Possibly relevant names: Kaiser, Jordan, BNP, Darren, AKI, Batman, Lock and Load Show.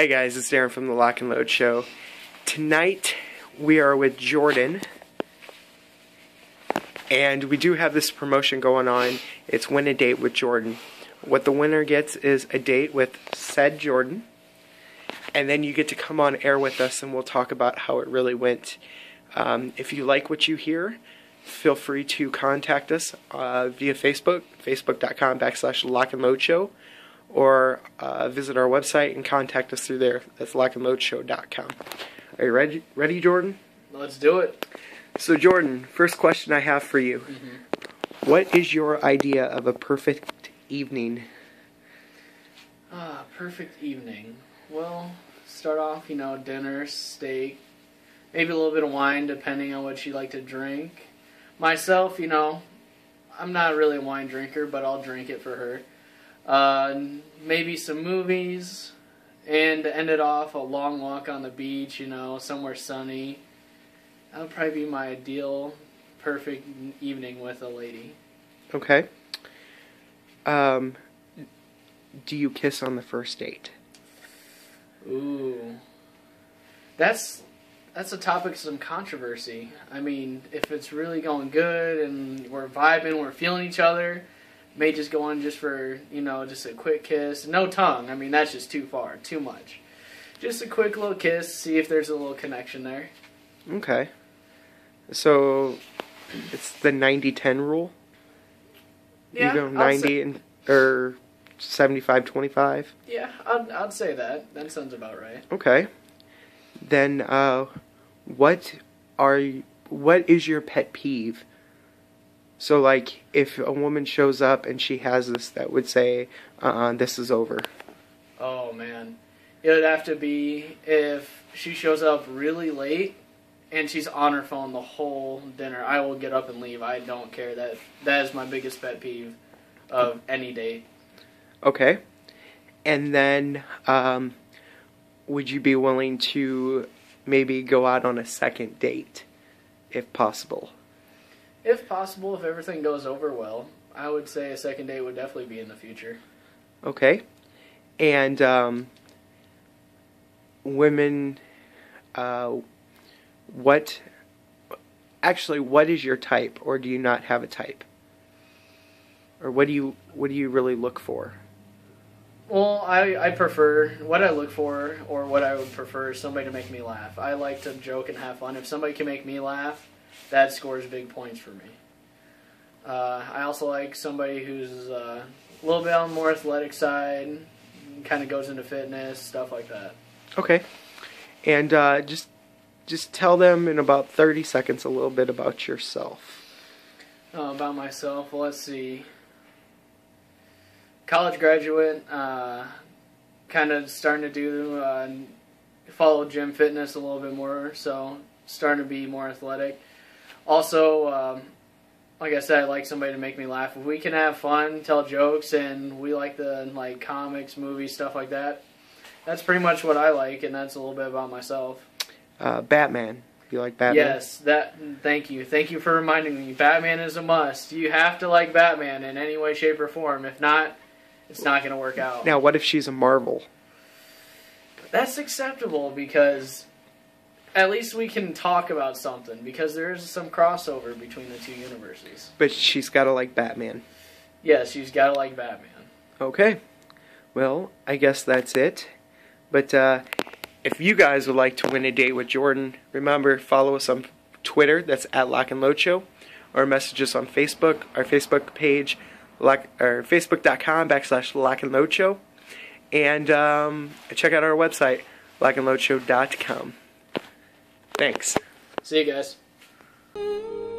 Hey guys, it's Darren from the Lock and Load Show. Tonight we are with Jordan, and we do have this promotion going on. It's Win a Date with Jordan. What the winner gets is a date with said Jordan, and then you get to come on air with us and we'll talk about how it really went. If you like what you hear, feel free to contact us via Facebook, facebook.com/lockandloadshow. Or visit our website and contact us through there. That's lockandloadshow.com. Are you ready, Jordan? Let's do it. So, Jordan, first question I have for you. What is your idea of a perfect evening? Perfect evening. Well, start off, you know, dinner, steak, maybe a little bit of wine, depending on what you like to drink. Myself, you know, I'm not really a wine drinker, but I'll drink it for her. Maybe some movies, and to end it off, a long walk on the beach, you know, somewhere sunny. That would probably be my ideal, perfect evening with a lady. Okay. Do you kiss on the first date? Ooh. That's a topic of some controversy. I mean, if it's really going good and we're vibing, we're feeling each other, may just go on just for, you know, just a quick kiss. No tongue. I mean, that's just too far, too much. Just a quick little kiss, see if there's a little connection there. Okay. So, it's the 90-10 rule? Yeah, you go 90 and, or 75-25? Yeah, I'd say that. That sounds about right. Okay. Then, what is your pet peeve? So, like, if a woman shows up and she has this, that would say, this is over. Oh, man. It would have to be if she shows up really late and she's on her phone the whole dinner. I will get up and leave. I don't care. That is my biggest pet peeve of any date. Okay. And then, would you be willing to maybe go out on a second date, if possible? If possible, if everything goes over well, I would say a second date would definitely be in the future. Okay. And women, what is your type, or do you not have a type? Or what do you really look for? Well, I prefer, what I look for, or what I would prefer, is somebody to make me laugh. I like to joke and have fun. If somebody can make me laugh, that scores big points for me. I also like somebody who's a little bit on the more athletic side, kind of goes into fitness, stuff like that. Okay. And just tell them in about 30 seconds a little bit about yourself. About myself? Well, let's see. College graduate, kind of starting to do follow gym fitness a little bit more, so starting to be more athletic. Also, like I said, I like somebody to make me laugh. If we can have fun, tell jokes, and we like the comics, movies, stuff like that. That's pretty much what I like, and that's a little bit about myself. Batman. You like Batman? Yes. Thank you. Thank you for reminding me. Batman is a must. You have to like Batman in any way, shape, or form. If not, it's not going to work out. Now, what if she's a Marvel? That's acceptable because at least we can talk about something, because there is some crossover between the two universes. But she's got to like Batman. Yeah, she's got to like Batman. Okay. Well, I guess that's it. But if you guys would like to win a date with Jordan, remember, follow us on Twitter. That's @LockandLoadShow. Or message us on Facebook. Our Facebook page, or facebook.com/LockandLoadShow. And check out our website, lockandloadshow.com. Thanks. See you guys.